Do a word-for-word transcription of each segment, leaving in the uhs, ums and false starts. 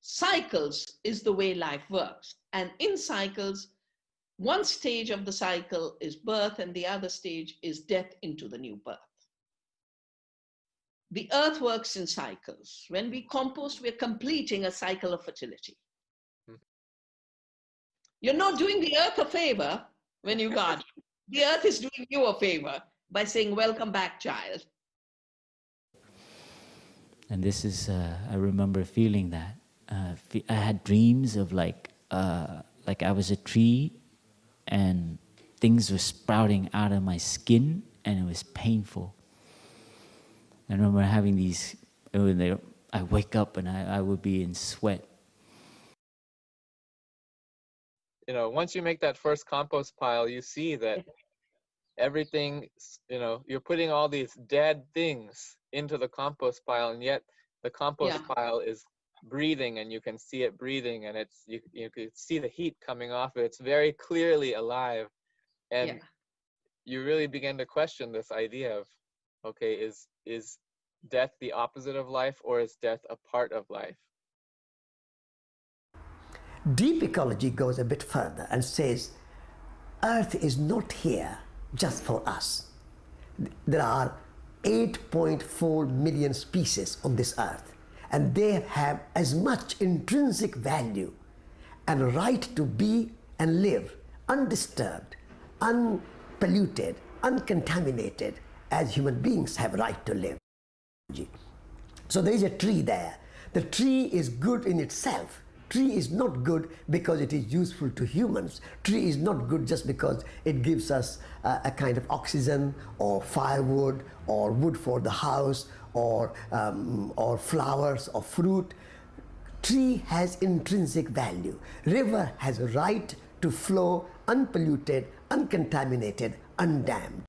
cycles is the way life works. And in cycles, one stage of the cycle is birth and the other stage is death into the new birth. The earth works in cycles. When we compost, we're completing a cycle of fertility. You're not doing the earth a favor when you garden. The earth is doing you a favor by saying, welcome back, child. And this is, uh, I remember feeling that. Uh, I had dreams of like, uh, like I was a tree and things were sprouting out of my skin and it was painful. I remember having these, and they, I wake up and I, I would be in sweat. You know, once you make that first compost pile, you see that everything, you know, you're putting all these dead things into the compost pile, and yet the compost yeah. pile is breathing, and you can see it breathing, and it's you you could see the heat coming off it. It's very clearly alive, and yeah. you really begin to question this idea of, okay, is is death the opposite of life, or is death a part of life? Deep ecology goes a bit further and says, Earth is not here just for us. There are eight point four million species on this Earth, and they have as much intrinsic value and right to be and live undisturbed, unpolluted, uncontaminated as human beings have right to live. So there is a tree there. The tree is good in itself. Tree is not good because it is useful to humans. Tree is not good just because it gives us uh, a kind of oxygen or firewood or wood for the house or, um, or flowers or fruit. Tree has intrinsic value. River has a right to flow unpolluted, uncontaminated, undammed.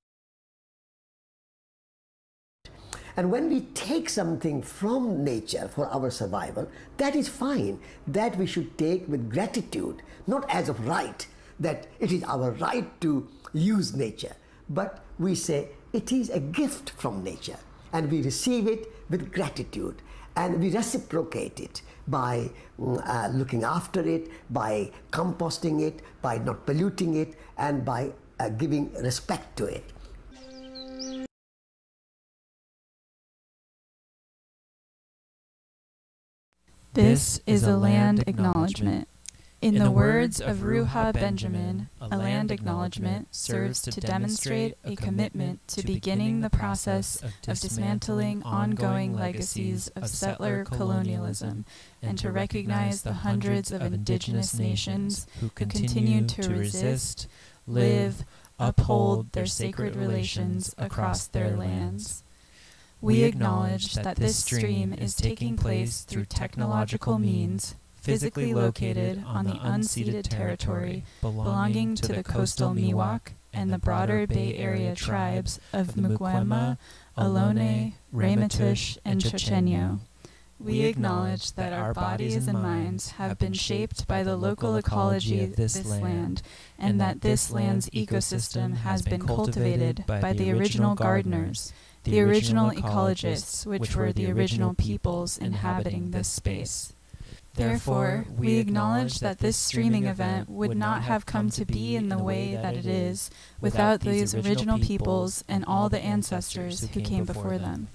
And when we take something from nature for our survival, that is fine. That we should take with gratitude, not as of right, that it is our right to use nature. But we say it is a gift from nature, and we receive it with gratitude, and we reciprocate it by uh, looking after it, by composting it, by not polluting it, and by uh, giving respect to it. This is a land acknowledgement. In the words of Ruha Benjamin, a land acknowledgement serves to demonstrate a commitment to beginning the process of dismantling ongoing legacies of settler colonialism and to recognize the hundreds of indigenous nations who continue to resist, live, uphold their sacred relations across their lands. We acknowledge that this stream is taking place through technological means, physically located on the unceded territory belonging to the coastal Miwok and the broader Bay Area tribes of Muwekma, Ohlone, Ramatush, and Chochenyo. We acknowledge that our bodies and minds have been shaped by the local ecology of this land, and that this land's ecosystem has been cultivated by the original gardeners, the original ecologists, which were the original peoples inhabiting this space. Therefore, we acknowledge that this streaming event would not have come to be in the way that it is without these original peoples and all the ancestors who came before them.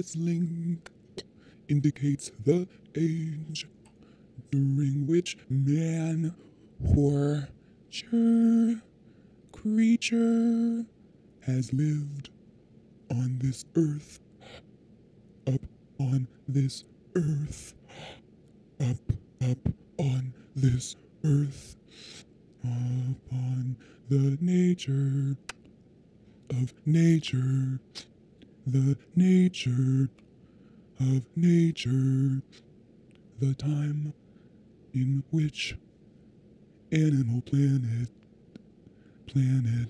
This link indicates the age during which man or creature has lived on this earth, up on this earth, up, up on this earth, upon the nature of nature, the nature of nature, the time in which animal planet, planet,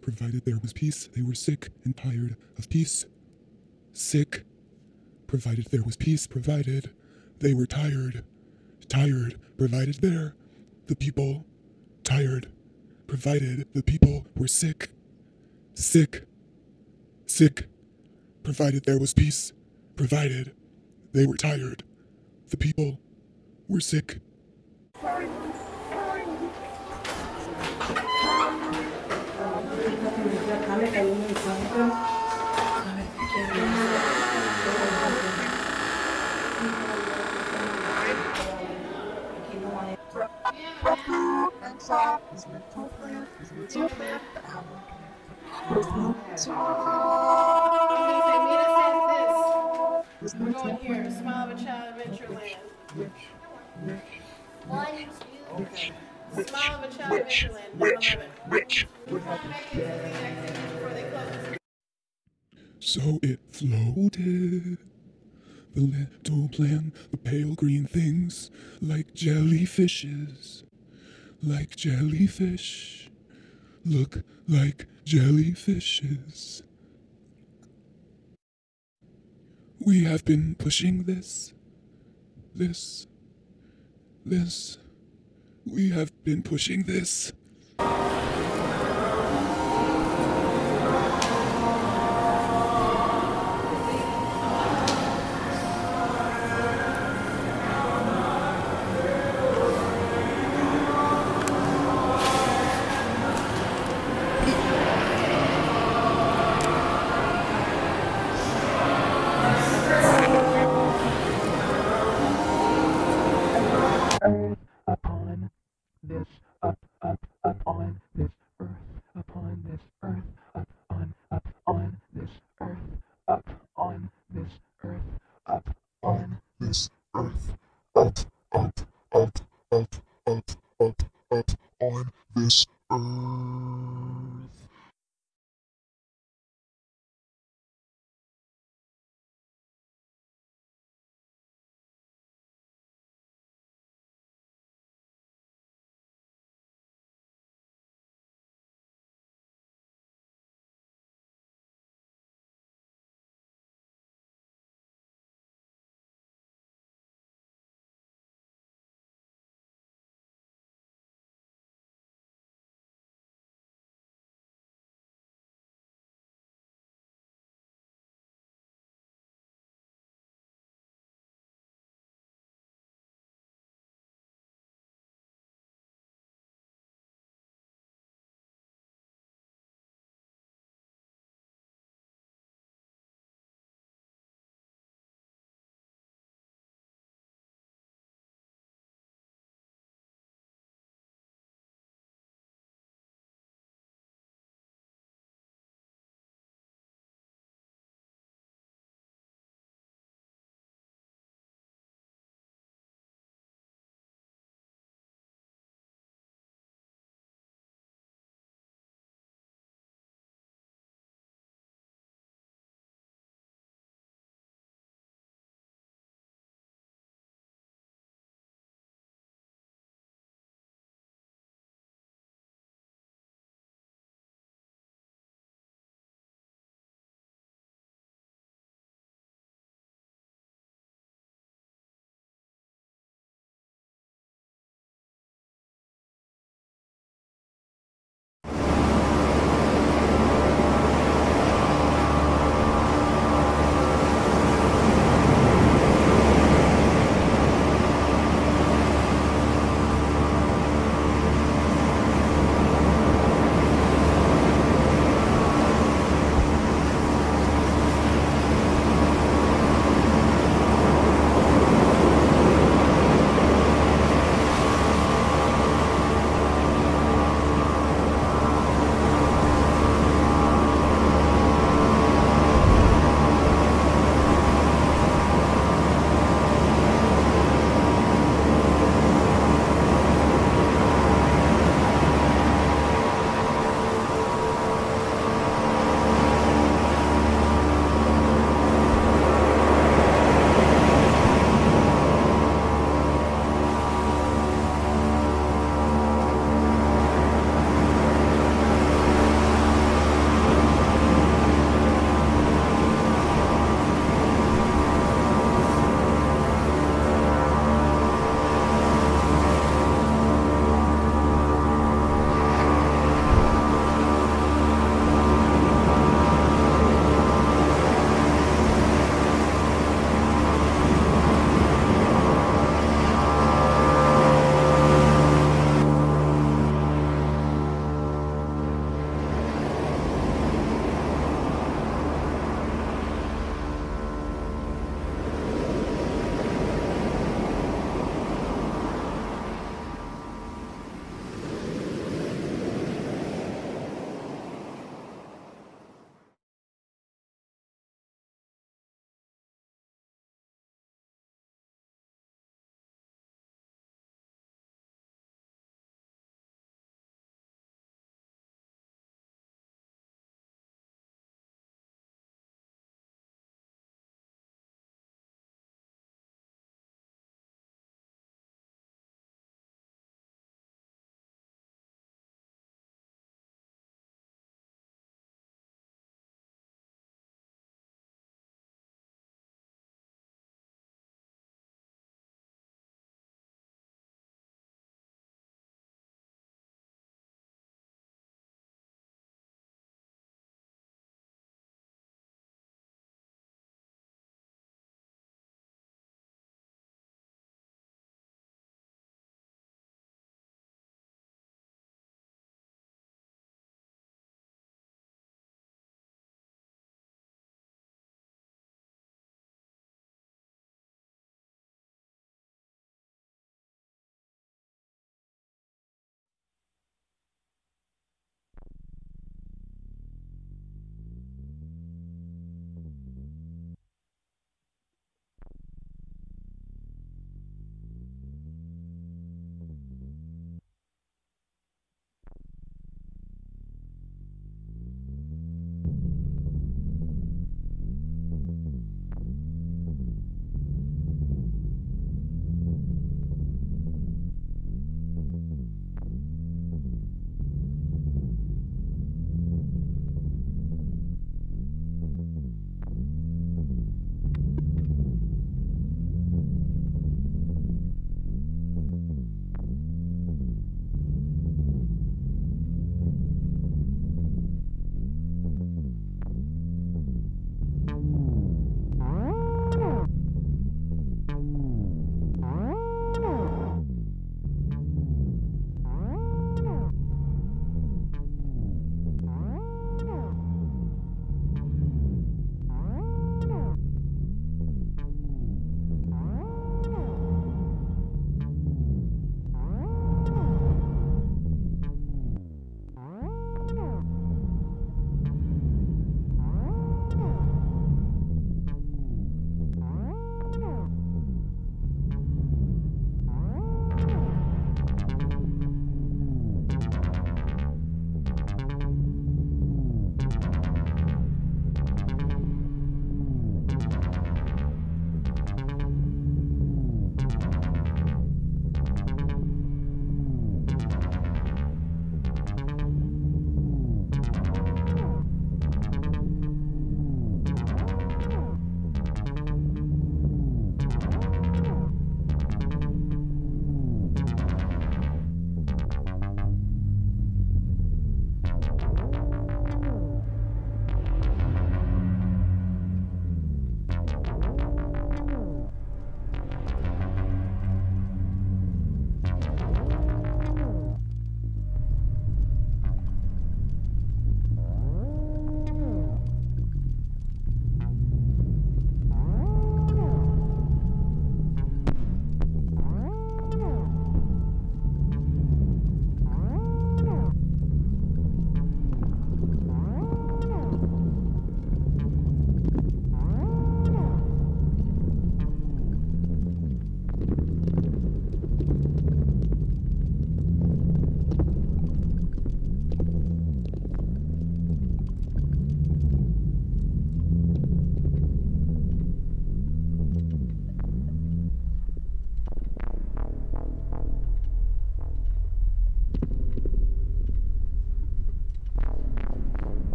provided there was peace, they were sick and tired of peace. Sick. Provided there was peace, provided they were tired. Tired. Provided there, the people, tired. Provided the people were sick. Sick. Sick. Provided there was peace, provided they were tired. The people were sick. We're going here, Smile of a Child Adventure Land. One, two, three. Smile of a Child Adventure Land. Which, which, which. So it floated. The little plant, the pale green things, like jellyfishes. Like jellyfish. Look like jellyfishes. We have been pushing this, this, this. We have been pushing this. Upon this, up, up, up.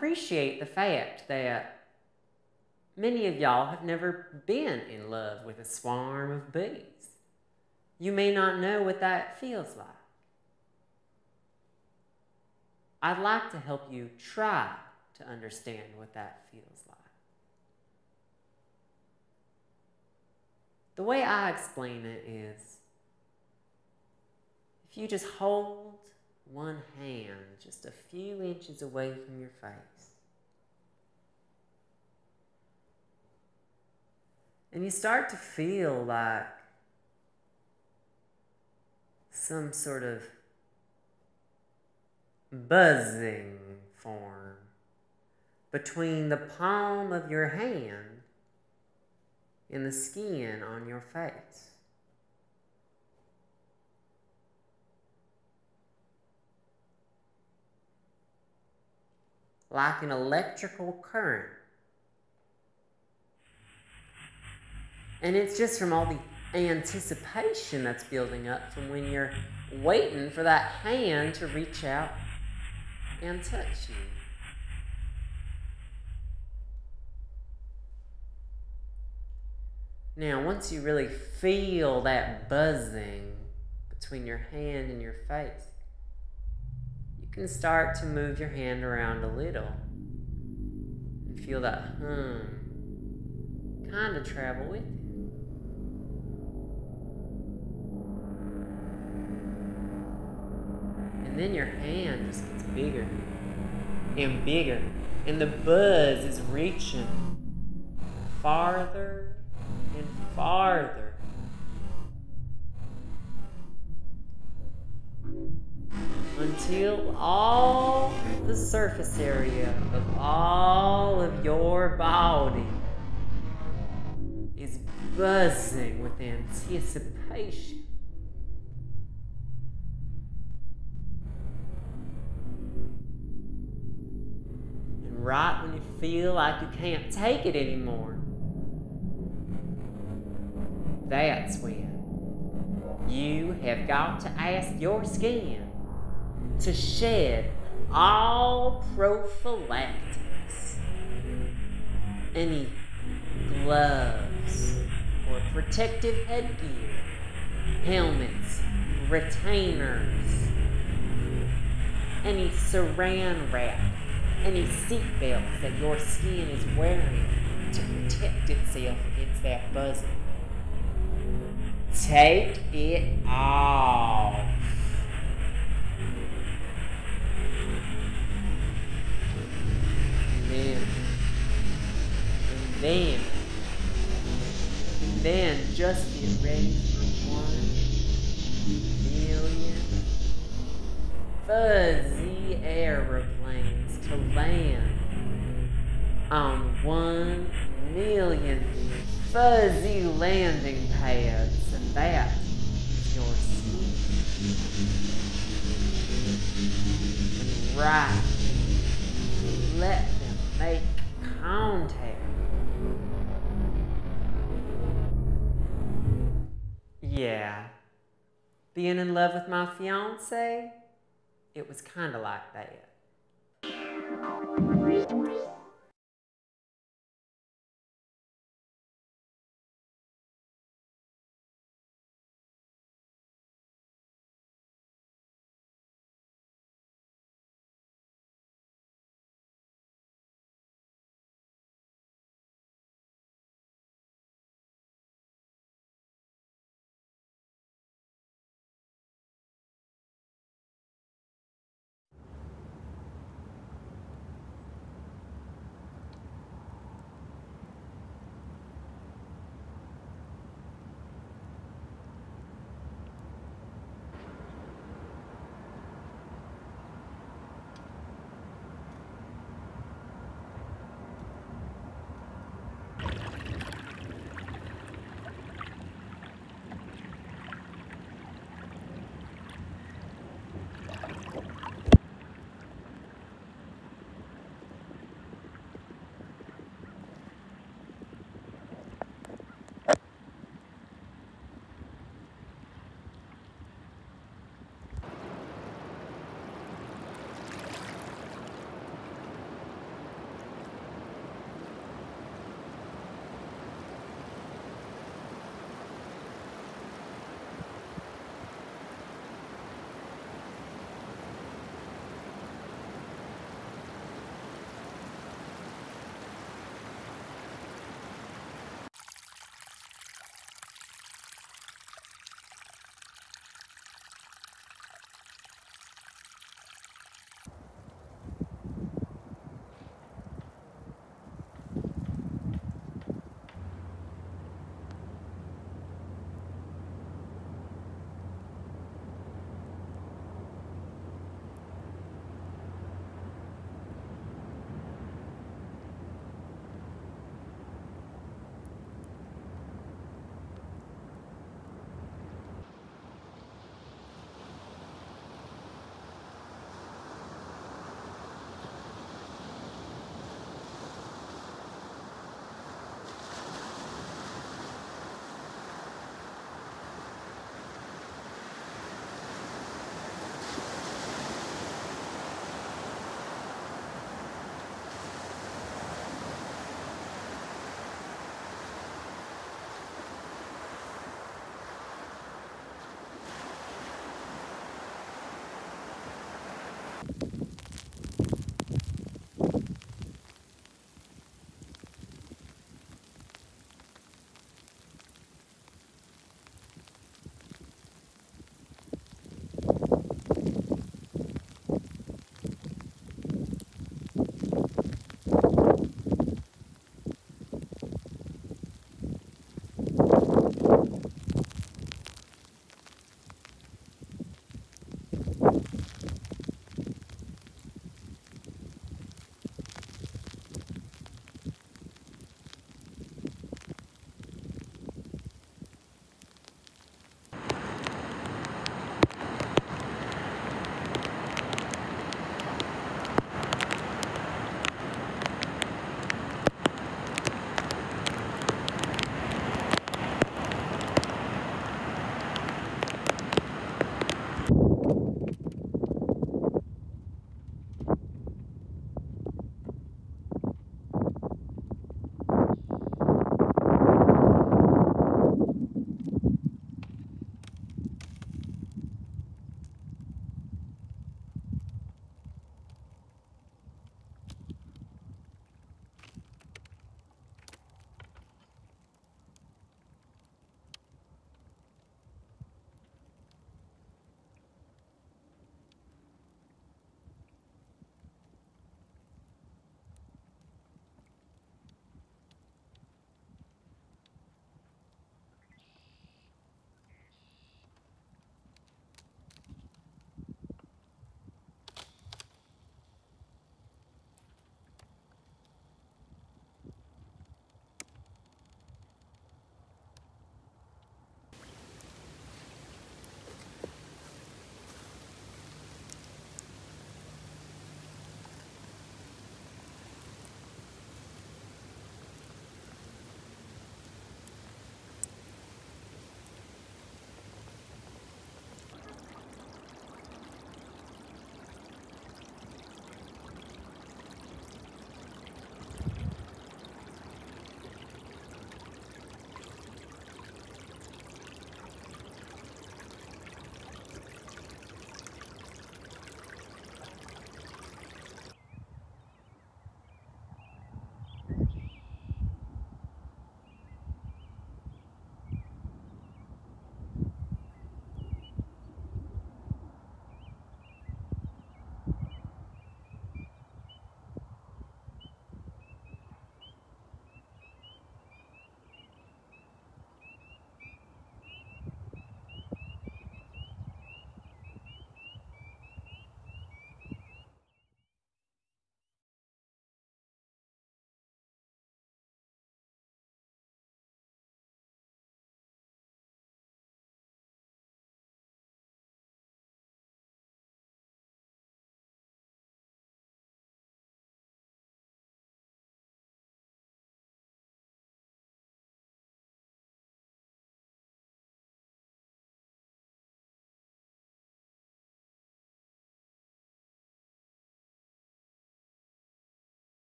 Appreciate the fact that many of y'all have never been in love with a swarm of bees. You may not know what that feels like. I'd like to help you try to understand what that feels like. The way I explain it is, if you just hold one hand just a few inches away from your face, and you start to feel like some sort of buzzing form between the palm of your hand and the skin on your face. Like an electrical current. And it's just from all the anticipation that's building up from when you're waiting for that hand to reach out and touch you. Now, once you really feel that buzzing between your hand and your face, you can start to move your hand around a little and feel that hum kind of travel with you. And then your hand just gets bigger and bigger, and the buzz is reaching farther and farther. Until all the surface area of all of your body is buzzing with anticipation. And right when you feel like you can't take it anymore, that's when you have got to ask your skin to shed all prophylactics, any gloves or protective headgear, helmets, retainers, any saran wrap, any seat belts that your skin is wearing to protect itself against that buzzing. Take it off. And then, and then, and then just get ready for one million fuzzy aeroplanes to land on one million fuzzy landing pads, and that is your skin. And right, let them make contact. Yeah, being in love with my fiancé, it was kind of like that.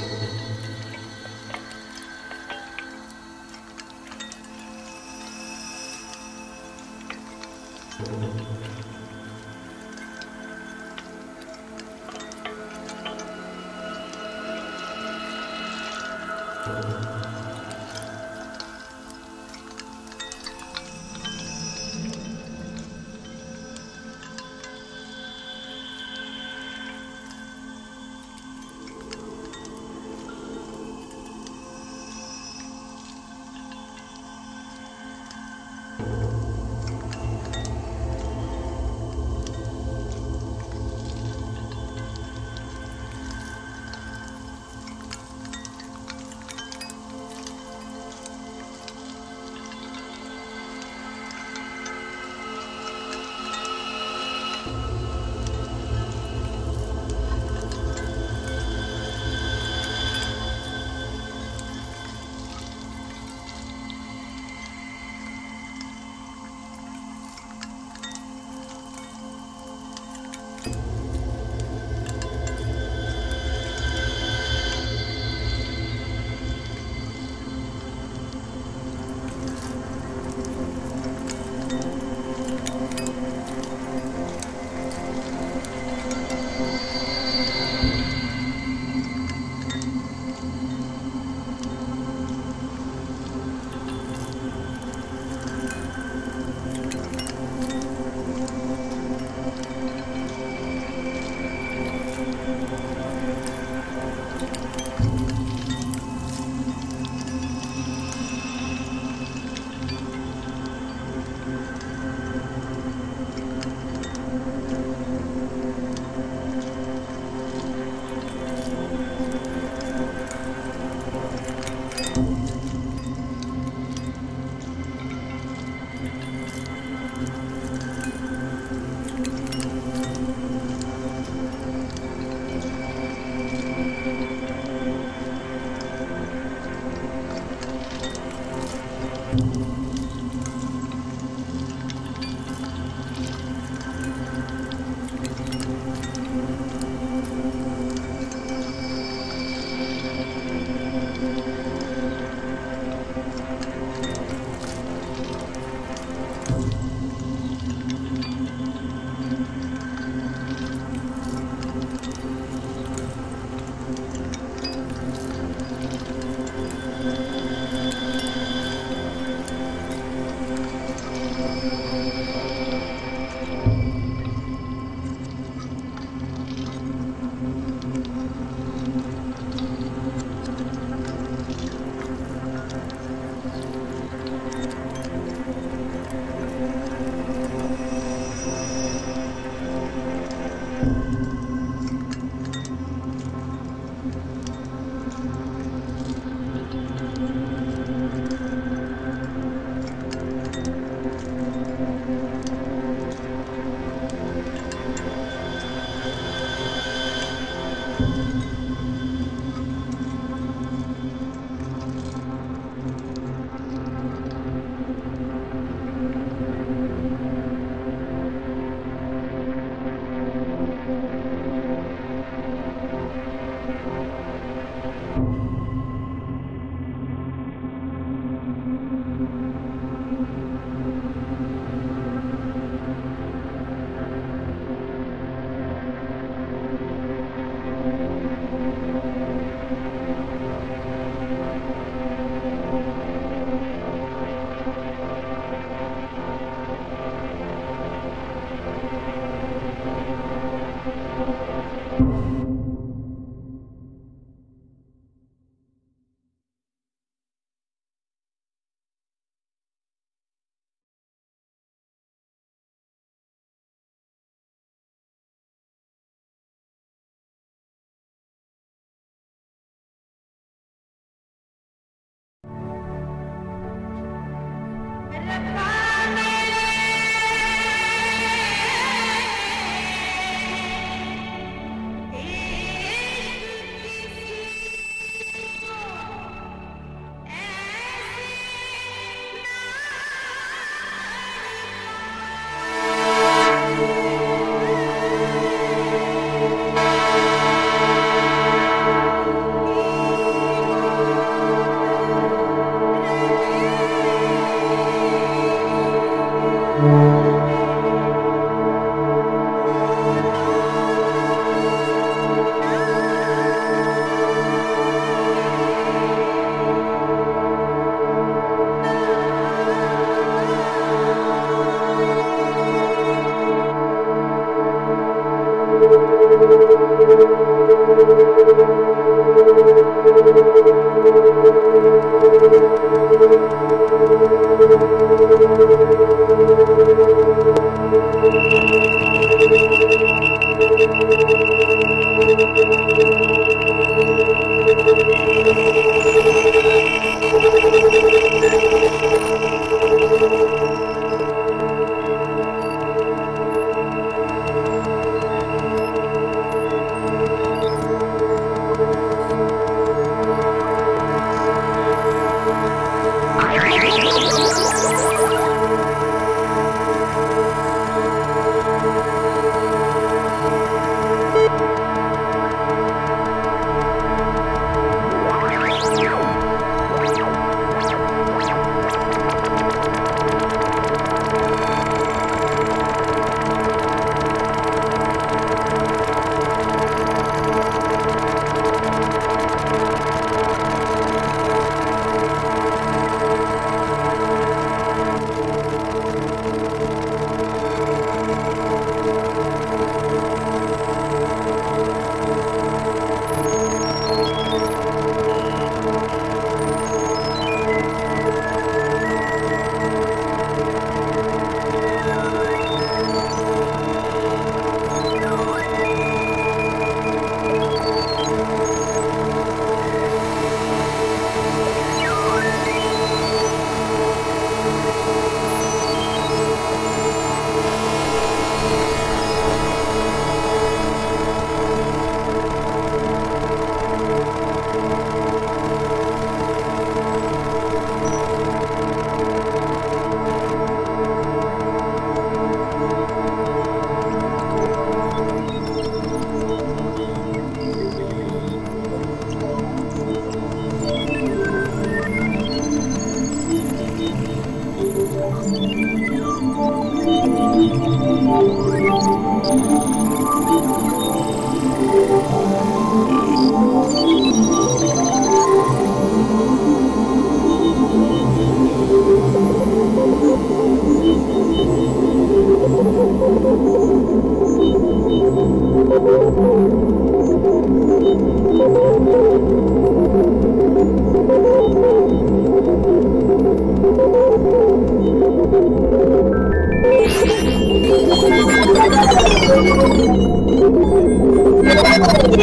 Oh,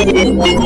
Thank you.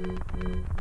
Thank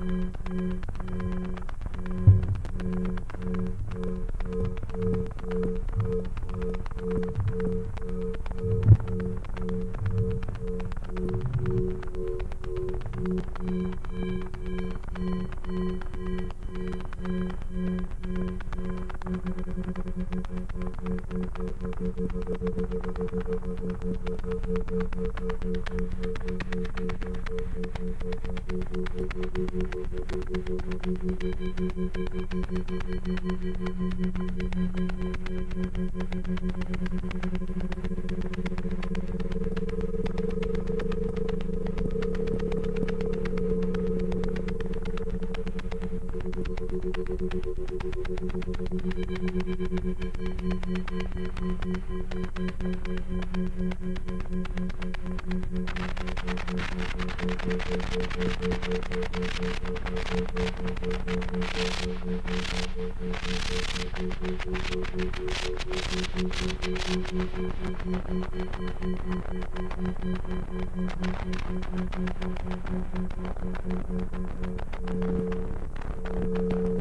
you.